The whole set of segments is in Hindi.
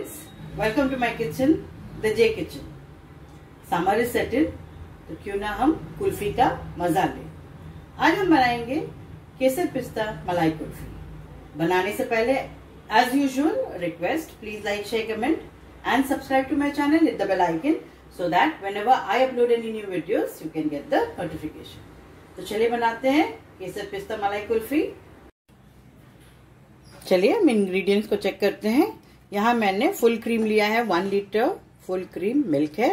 friends, welcome to my kitchen, the Jay Kitchen। Summer is settle, तो क्यों ना हम कुल्फी का मजा लें। आज हम बनाएंगे केसर पिस्ता मलाई कुल्फी। बनाने से पहले as usual request, please like, share, comment and subscribe to my channel, hit the bell icon so that whenever I upload any new videos you can get the notification. तो चलिए बनाते हैं केसर पिस्ता मलाई कुल्फी। चलिए हम इंग्रेडिएंट्स को चेक करते हैं। यहाँ मैंने फुल क्रीम लिया है, 1 लीटर फुल क्रीम मिल्क है।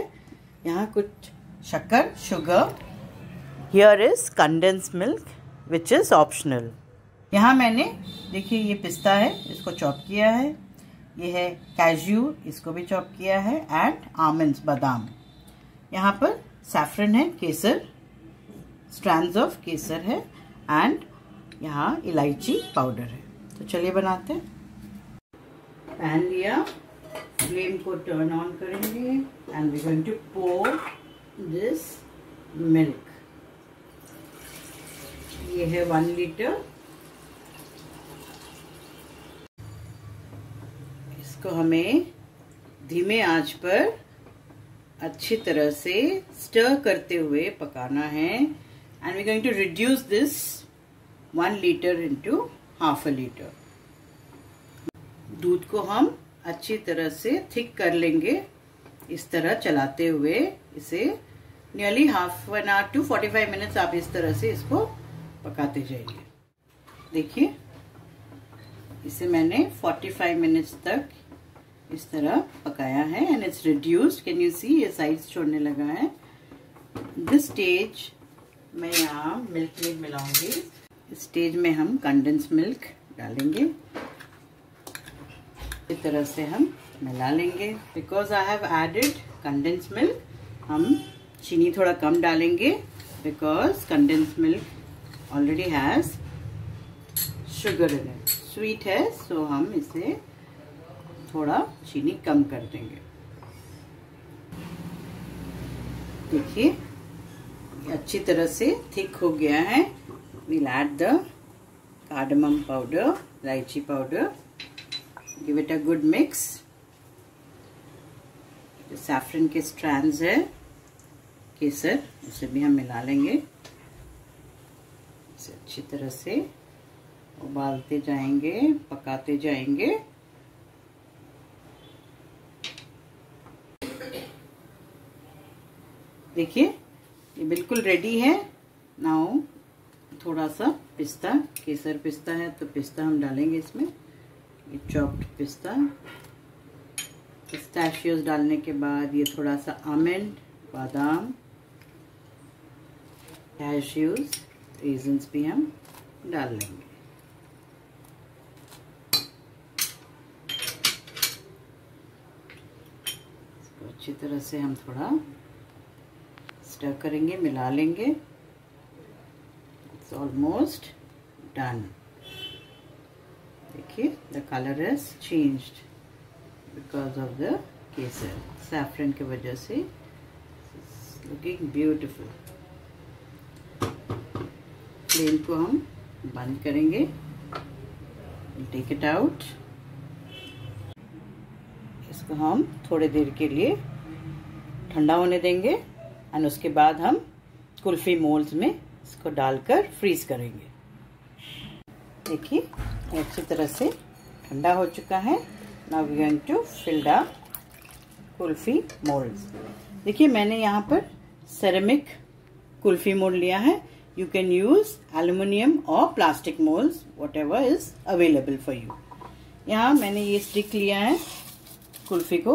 यहाँ कुछ शक्कर, sugar. Here is condense milk which is optional. यहाँ मैंने देखिए ये पिस्ता है, इसको चॉप किया है। ये है कैज्यू, इसको भी चॉप किया है एंड आमंड्स, बादाम। यहाँ पर सैफरन है, केसर, स्ट्रैंड्स ऑफ केसर है एंड यहाँ इलायची पाउडर है। तो चलिए बनाते हैं। पैन लिया, फ्लेम को टर्न ऑन करेंगे and we going to pour this milk. ये है 1 लीटर। इसको हमें धीमे आंच पर अच्छी तरह से स्टर करते हुए पकाना है and we going to reduce this 1 litre into half a litre. दूध को हम अच्छी तरह से थिक कर लेंगे, इस तरह चलाते हुए इसे nearly half an hour to 45 minutes आप इस तरह से इसको पकाते जाइए। देखिए इसे मैंने 45 मिनट्स तक इस तरह पकाया है and it's reduced. Can you see, ये साइड्स छोड़ने लगा है। दिस स्टेज मैं यहाँ मिल्क में मिलाऊंगी। इस स्टेज में हम कंडेंस मिल्क डालेंगे, इस तरह से हम मिला लेंगे। Because I have added condense milk, हम चीनी थोड़ा कम डालेंगे because condense milk already has sugar in it, sweet है, सो हम इसे थोड़ा चीनी कम कर देंगे। देखिए अच्छी तरह से थिक हो गया है। We'll add the cardamom powder, elaichi powder. Give it a good mix. जो saffron के strands है, केसर, उसे भी हम मिला लेंगे। इसे अच्छी तरह से उबालते जाएंगे, पकाते जाएंगे। देखिए ये बिल्कुल रेडी है। Now थोड़ा सा पिस्ता, केसर पिस्ता है तो पिस्ता हम डालेंगे इसमें। ये चॉप्ड पिस्ता, पिस्ताशियोज डालने के बाद ये थोड़ा सा आमंड, बादाम, कैश्यूज, रेजन्स भी हम डाल लेंगे। इसको अच्छी तरह से हम थोड़ा स्टर करेंगे, मिला लेंगे। Almost done. देखिए the colour is changed because of the kesar, saffron की वजह से। Looking beautiful. फ्लेम को हम बंद करेंगे, टेक इट आउट। इसको हम थोड़ी देर के लिए ठंडा होने देंगे एंड उसके बाद हम कुल्फी मोल्ड्स में इसको डालकर फ्रीज करेंगे। देखिए अच्छी तरह से ठंडा हो चुका है। Now we going to fill the kulfi moulds. देखिए मैंने यहाँ पर सेरेमिक कुल्फी मोल्ड लिया है। यू कैन यूज एल्यूमिनियम और plastic moulds, whatever is available for you. यहाँ मैंने ये स्टिक लिया है कुल्फी को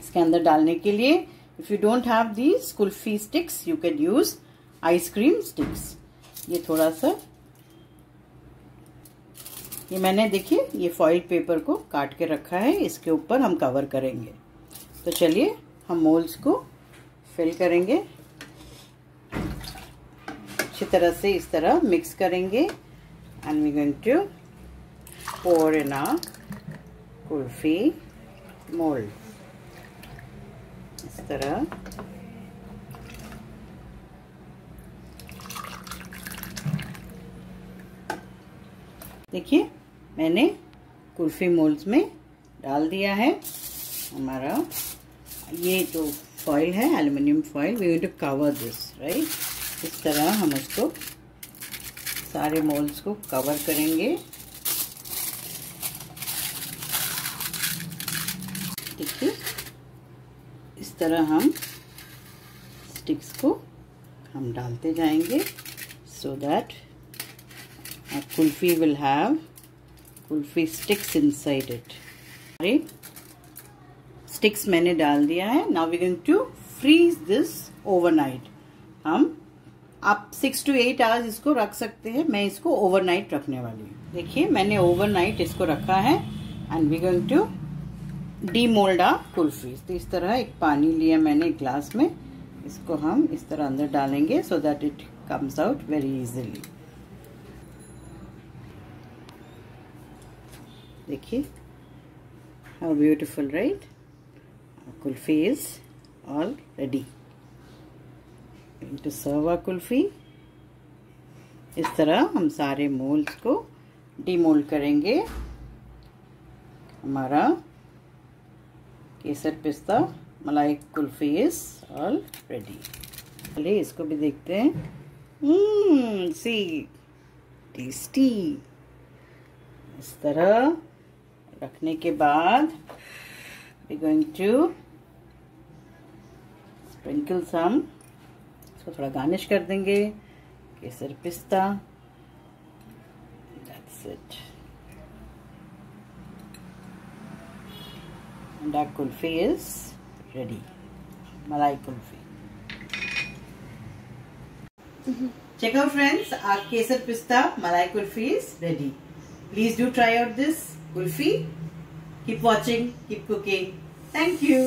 इसके अंदर डालने के लिए। If you don't have these kulfi sticks you can use ice cream sticks. ये थोड़ा सा, ये मैंने देखिए ये फॉइल पेपर को काट के रखा है, इसके ऊपर हम कवर करेंगे। तो चलिए हम मोल्ड्स को फिल करेंगे, अच्छी तरह से इस तरह मिक्स करेंगे and we going to pour in a kulfi mould. इस तरह देखिए मैंने कुल्फी मोल्ड्स में डाल दिया है हमारा ये जो फॉइल है aluminium foil, we going to cover this right. इस तरह हम उसको सारे मोल्ड्स को कवर करेंगे। ठीक है, इस तरह हम स्टिक्स को हम डालते जाएंगे so that kulfi will have kulfi sticks inside it. Right, sticks मैंने डाल दिया है। Now we going to freeze this overnight. हम आप 6 to 8 आवर्स इसको रख सकते हैं। मैं इसको ओवरनाइट रखने वाली हूँ। देखिए मैंने ओवरनाइट इसको रखा है and we going to demould our kulfis. तो इस तरह एक पानी लिया मैंने एक ग्लास में, इसको हम इस तरह अंदर डालेंगे so that it comes out very easily. देखिए how beautiful right, kulfi is all ready to serve our kulfi. इस तरह हम सारे मोल्ड्स को डीमोल्ड करेंगे। हमारा केसर pista malai kulfi is all ready. चलिए इसको भी देखते हैं। See tasty. इस तरह रखने के बाद we going to sprinkle some, इसको थोड़ा गार्निश कर देंगे केसर पिस्ता। That's it, and our kulfi is ready, malai kulfi. Check out friends, our kesar pista malai kulfi is ready. Please do try out this kulfi. Keep watching, keep cooking. Thank you.